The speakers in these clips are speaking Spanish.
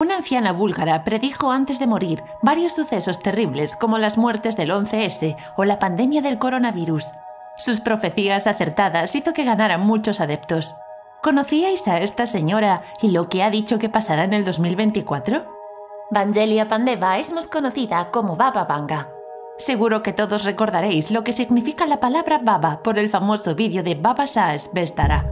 Una anciana búlgara predijo antes de morir varios sucesos terribles como las muertes del 11S o la pandemia del coronavirus. Sus profecías acertadas hizo que ganaran muchos adeptos. ¿Conocíais a esta señora y lo que ha dicho que pasará en el 2024? Vangelia Pandeva es más conocida como Baba Vanga. Seguro que todos recordaréis lo que significa la palabra Baba por el famoso vídeo de Baba Vestara.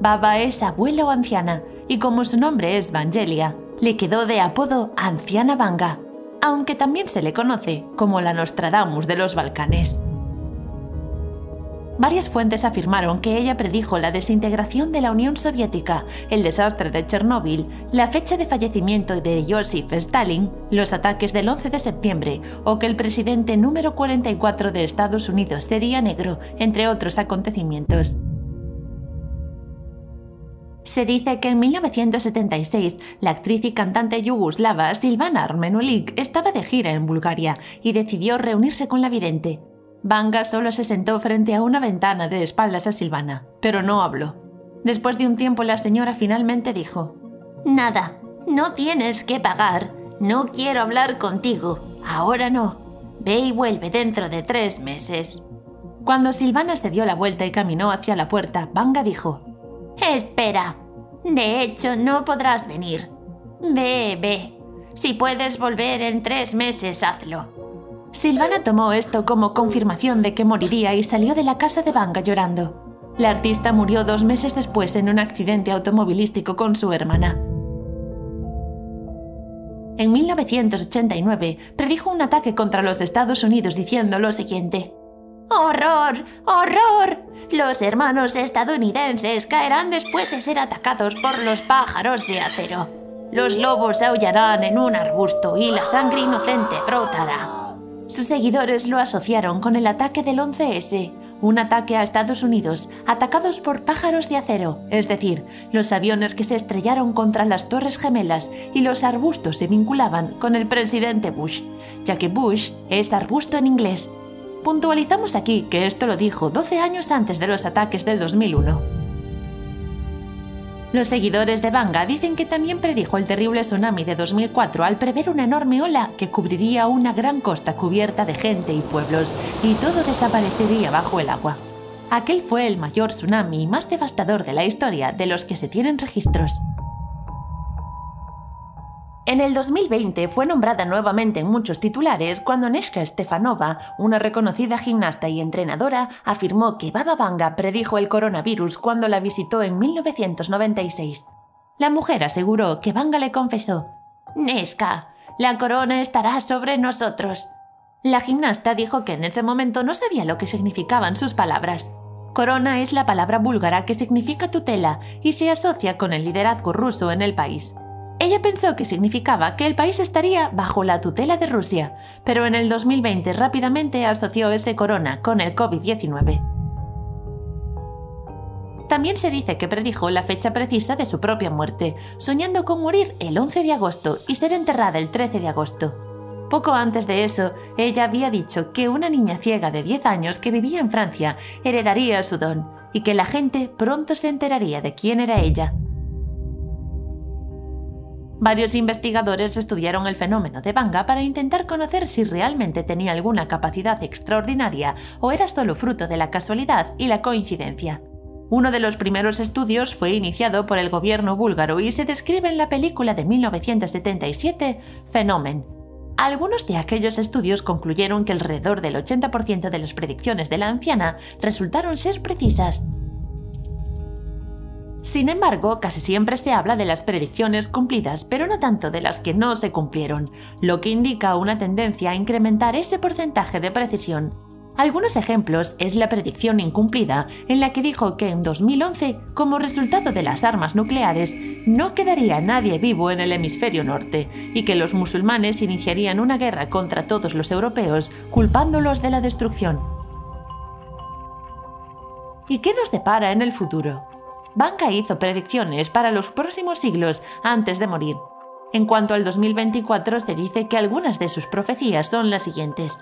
Baba es abuela o anciana, y como su nombre es Vangelia, le quedó de apodo Anciana Vanga, aunque también se le conoce como la Nostradamus de los Balcanes. Varias fuentes afirmaron que ella predijo la desintegración de la Unión Soviética, el desastre de Chernóbil, la fecha de fallecimiento de Joseph Stalin, los ataques del 11 de septiembre o que el presidente número 44 de Estados Unidos sería negro, entre otros acontecimientos. Se dice que en 1976 la actriz y cantante yugoslava Silvana Armenulić estaba de gira en Bulgaria y decidió reunirse con la vidente. Vanga solo se sentó frente a una ventana de espaldas a Silvana, pero no habló. Después de un tiempo la señora finalmente dijo: «Nada, no tienes que pagar, no quiero hablar contigo, ahora no, ve y vuelve dentro de 3 meses». Cuando Silvana se dio la vuelta y caminó hacia la puerta, Vanga dijo: «Espera, de hecho no podrás venir. Ve, ve. Si puedes volver en 3 meses, hazlo». Silvana tomó esto como confirmación de que moriría y salió de la casa de Vanga llorando. La artista murió 2 meses después en un accidente automovilístico con su hermana. En 1989 predijo un ataque contra los Estados Unidos diciendo lo siguiente: «¡Horror! ¡Horror! Los hermanos estadounidenses caerán después de ser atacados por los pájaros de acero. Los lobos aullarán en un arbusto y la sangre inocente brotará». Sus seguidores lo asociaron con el ataque del 11S, un ataque a Estados Unidos atacados por pájaros de acero, es decir, los aviones que se estrellaron contra las Torres Gemelas y los arbustos se vinculaban con el presidente Bush, ya que Bush es arbusto en inglés. Puntualizamos aquí que esto lo dijo 12 años antes de los ataques del 2001. Los seguidores de Vanga dicen que también predijo el terrible tsunami de 2004 al prever una enorme ola que cubriría una gran costa cubierta de gente y pueblos, y todo desaparecería bajo el agua. Aquel fue el mayor tsunami más devastador de la historia de los que se tienen registros. En el 2020 fue nombrada nuevamente en muchos titulares cuando Neska Stefanova, una reconocida gimnasta y entrenadora, afirmó que Baba Vanga predijo el coronavirus cuando la visitó en 1996. La mujer aseguró que Vanga le confesó: «Neska, la corona estará sobre nosotros». La gimnasta dijo que en ese momento no sabía lo que significaban sus palabras. Corona es la palabra búlgara que significa tutela y se asocia con el liderazgo ruso en el país. Ella pensó que significaba que el país estaría bajo la tutela de Rusia, pero en el 2020 rápidamente asoció ese corona con el COVID-19. También se dice que predijo la fecha precisa de su propia muerte, soñando con morir el 11 de agosto y ser enterrada el 13 de agosto. Poco antes de eso, ella había dicho que una niña ciega de 10 años que vivía en Francia heredaría su don y que la gente pronto se enteraría de quién era ella. Varios investigadores estudiaron el fenómeno de Vanga para intentar conocer si realmente tenía alguna capacidad extraordinaria o era solo fruto de la casualidad y la coincidencia. Uno de los primeros estudios fue iniciado por el gobierno búlgaro y se describe en la película de 1977, Fenomen. Algunos de aquellos estudios concluyeron que alrededor del 80% de las predicciones de la anciana resultaron ser precisas. Sin embargo, casi siempre se habla de las predicciones cumplidas, pero no tanto de las que no se cumplieron, lo que indica una tendencia a incrementar ese porcentaje de precisión. Algunos ejemplos es la predicción incumplida, en la que dijo que en 2011, como resultado de las armas nucleares, no quedaría nadie vivo en el hemisferio norte, y que los musulmanes iniciarían una guerra contra todos los europeos, culpándolos de la destrucción. ¿Y qué nos depara en el futuro? Vanga hizo predicciones para los próximos siglos antes de morir. En cuanto al 2024, se dice que algunas de sus profecías son las siguientes: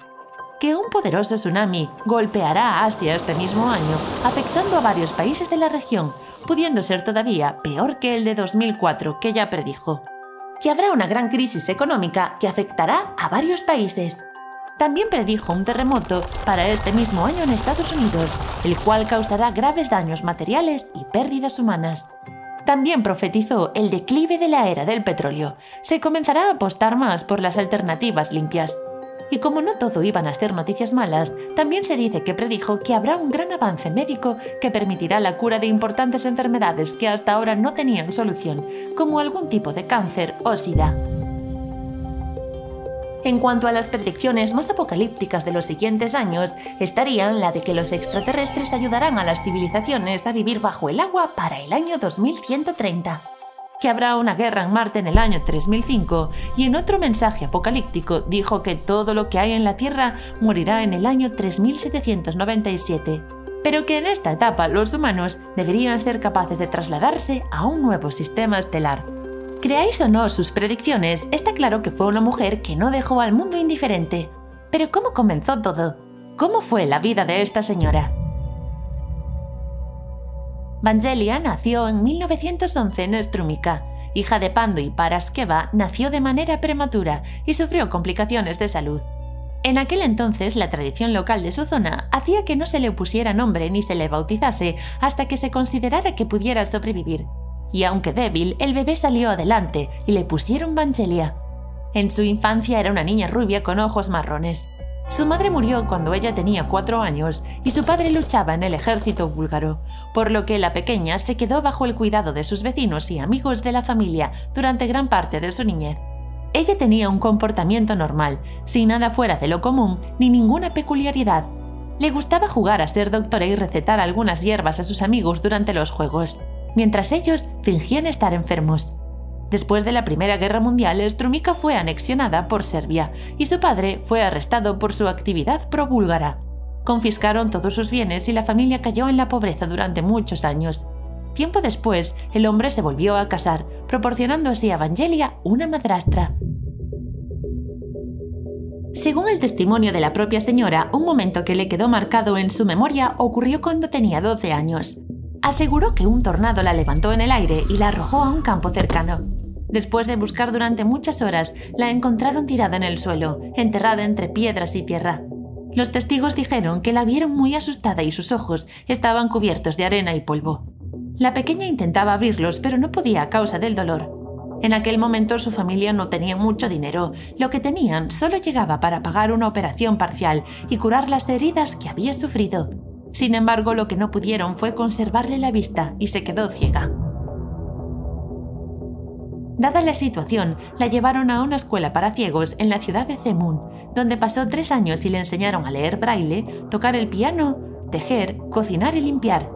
que un poderoso tsunami golpeará a Asia este mismo año, afectando a varios países de la región, pudiendo ser todavía peor que el de 2004, que ya predijo. Que habrá una gran crisis económica que afectará a varios países. También predijo un terremoto para este mismo año en Estados Unidos, el cual causará graves daños materiales y pérdidas humanas. También profetizó el declive de la era del petróleo. Se comenzará a apostar más por las alternativas limpias. Y como no todo iban a ser noticias malas, también se dice que predijo que habrá un gran avance médico que permitirá la cura de importantes enfermedades que hasta ahora no tenían solución, como algún tipo de cáncer o sida. En cuanto a las predicciones más apocalípticas de los siguientes años, estarían la de que los extraterrestres ayudarán a las civilizaciones a vivir bajo el agua para el año 2130. Que habrá una guerra en Marte en el año 3005, y en otro mensaje apocalíptico dijo que todo lo que hay en la Tierra morirá en el año 3797, pero que en esta etapa los humanos deberían ser capaces de trasladarse a un nuevo sistema estelar. Creáis o no sus predicciones, está claro que fue una mujer que no dejó al mundo indiferente. Pero ¿cómo comenzó todo? ¿Cómo fue la vida de esta señora? Vangelia nació en 1911 en Strumica. Hija de Pando y Paraskeva, nació de manera prematura y sufrió complicaciones de salud. En aquel entonces, la tradición local de su zona hacía que no se le pusiera nombre ni se le bautizase hasta que se considerara que pudiera sobrevivir. Y aunque débil, el bebé salió adelante y le pusieron Vangelia. En su infancia era una niña rubia con ojos marrones. Su madre murió cuando ella tenía 4 años y su padre luchaba en el ejército búlgaro, por lo que la pequeña se quedó bajo el cuidado de sus vecinos y amigos de la familia durante gran parte de su niñez. Ella tenía un comportamiento normal, sin nada fuera de lo común ni ninguna peculiaridad. Le gustaba jugar a ser doctora y recetar algunas hierbas a sus amigos durante los juegos, mientras ellos fingían estar enfermos. Después de la Primera Guerra Mundial, Strumica fue anexionada por Serbia y su padre fue arrestado por su actividad pro-búlgara. Confiscaron todos sus bienes y la familia cayó en la pobreza durante muchos años. Tiempo después, el hombre se volvió a casar, proporcionando así a Vangelia una madrastra. Según el testimonio de la propia señora, un momento que le quedó marcado en su memoria ocurrió cuando tenía 12 años. Aseguró que un tornado la levantó en el aire y la arrojó a un campo cercano. Después de buscar durante muchas horas, la encontraron tirada en el suelo, enterrada entre piedras y tierra. Los testigos dijeron que la vieron muy asustada y sus ojos estaban cubiertos de arena y polvo. La pequeña intentaba abrirlos, pero no podía a causa del dolor. En aquel momento su familia no tenía mucho dinero, lo que tenían solo llegaba para pagar una operación parcial y curar las heridas que había sufrido. Sin embargo, lo que no pudieron fue conservarle la vista y se quedó ciega. Dada la situación, la llevaron a una escuela para ciegos en la ciudad de Zemun, donde pasó 3 años y le enseñaron a leer braille, tocar el piano, tejer, cocinar y limpiar.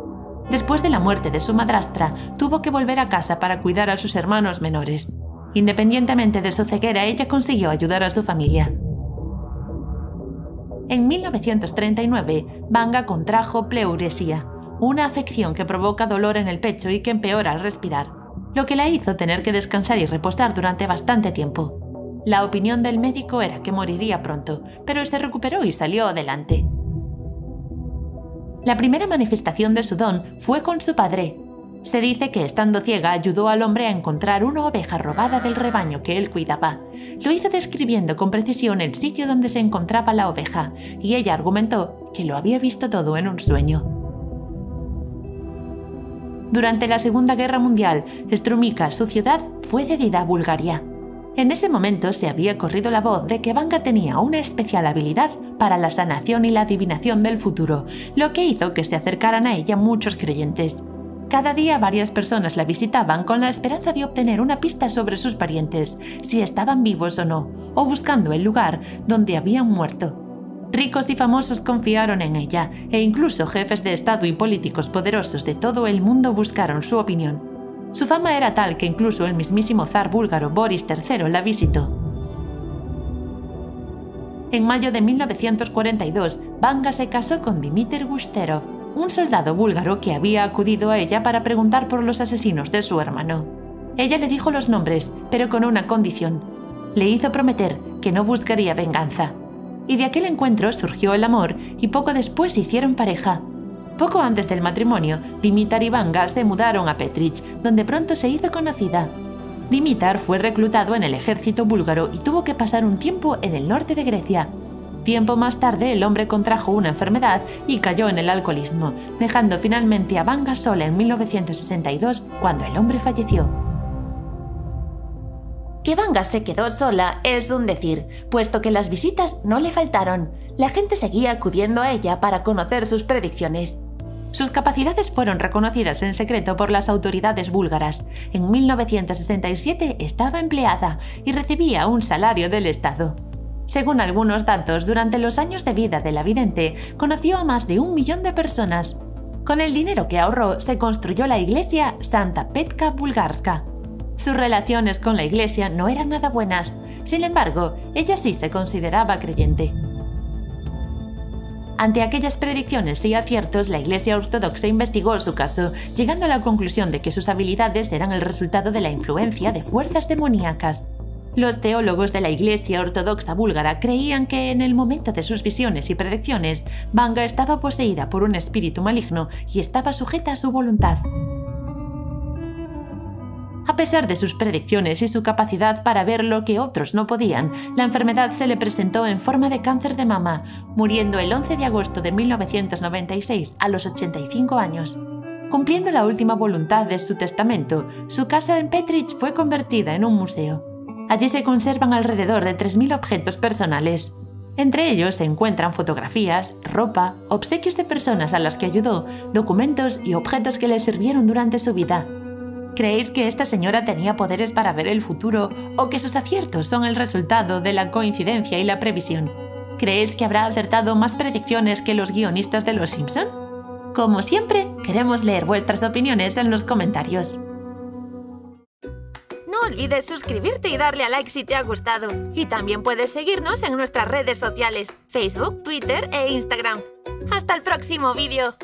Después de la muerte de su madrastra, tuvo que volver a casa para cuidar a sus hermanos menores. Independientemente de su ceguera, ella consiguió ayudar a su familia. En 1939, Vanga contrajo pleuresía, una afección que provoca dolor en el pecho y que empeora al respirar, lo que la hizo tener que descansar y reposar durante bastante tiempo. La opinión del médico era que moriría pronto, pero se recuperó y salió adelante. La primera manifestación de su don fue con su padre. Se dice que estando ciega ayudó al hombre a encontrar una oveja robada del rebaño que él cuidaba. Lo hizo describiendo con precisión el sitio donde se encontraba la oveja, y ella argumentó que lo había visto todo en un sueño. Durante la Segunda Guerra Mundial, Strumica, su ciudad, fue cedida a Bulgaria. En ese momento se había corrido la voz de que Vanga tenía una especial habilidad para la sanación y la adivinación del futuro, lo que hizo que se acercaran a ella muchos creyentes. Cada día varias personas la visitaban con la esperanza de obtener una pista sobre sus parientes, si estaban vivos o no, o buscando el lugar donde habían muerto. Ricos y famosos confiaron en ella, e incluso jefes de Estado y políticos poderosos de todo el mundo buscaron su opinión. Su fama era tal que incluso el mismísimo zar búlgaro Boris III la visitó. En mayo de 1942, Vanga se casó con Dimitar Gusterov, un soldado búlgaro que había acudido a ella para preguntar por los asesinos de su hermano. Ella le dijo los nombres, pero con una condición. Le hizo prometer que no buscaría venganza. Y de aquel encuentro surgió el amor y poco después hicieron pareja. Poco antes del matrimonio, Dimitar y Vanga se mudaron a Petrich, donde pronto se hizo conocida. Dimitar fue reclutado en el ejército búlgaro y tuvo que pasar un tiempo en el norte de Grecia. Tiempo más tarde, el hombre contrajo una enfermedad y cayó en el alcoholismo, dejando finalmente a Vanga sola en 1962, cuando el hombre falleció. Que Vanga se quedó sola es un decir, puesto que las visitas no le faltaron. La gente seguía acudiendo a ella para conocer sus predicciones. Sus capacidades fueron reconocidas en secreto por las autoridades búlgaras. En 1967 estaba empleada y recibía un salario del Estado. Según algunos datos, durante los años de vida de la vidente, conoció a más de 1 millón de personas. Con el dinero que ahorró, se construyó la iglesia Santa Petka Bulgarska. Sus relaciones con la iglesia no eran nada buenas. Sin embargo, ella sí se consideraba creyente. Ante aquellas predicciones y aciertos, la Iglesia Ortodoxa investigó su caso, llegando a la conclusión de que sus habilidades eran el resultado de la influencia de fuerzas demoníacas. Los teólogos de la Iglesia Ortodoxa búlgara creían que en el momento de sus visiones y predicciones, Vanga estaba poseída por un espíritu maligno y estaba sujeta a su voluntad. A pesar de sus predicciones y su capacidad para ver lo que otros no podían, la enfermedad se le presentó en forma de cáncer de mama, muriendo el 11 de agosto de 1996 a los 85 años. Cumpliendo la última voluntad de su testamento, su casa en Petrich fue convertida en un museo. Allí se conservan alrededor de 3.000 objetos personales. Entre ellos se encuentran fotografías, ropa, obsequios de personas a las que ayudó, documentos y objetos que le sirvieron durante su vida. ¿Creéis que esta señora tenía poderes para ver el futuro o que sus aciertos son el resultado de la coincidencia y la previsión? ¿Creéis que habrá acertado más predicciones que los guionistas de Los Simpson? Como siempre, queremos leer vuestras opiniones en los comentarios. No olvides suscribirte y darle a like si te ha gustado. Y también puedes seguirnos en nuestras redes sociales, Facebook, Twitter e Instagram. ¡Hasta el próximo vídeo!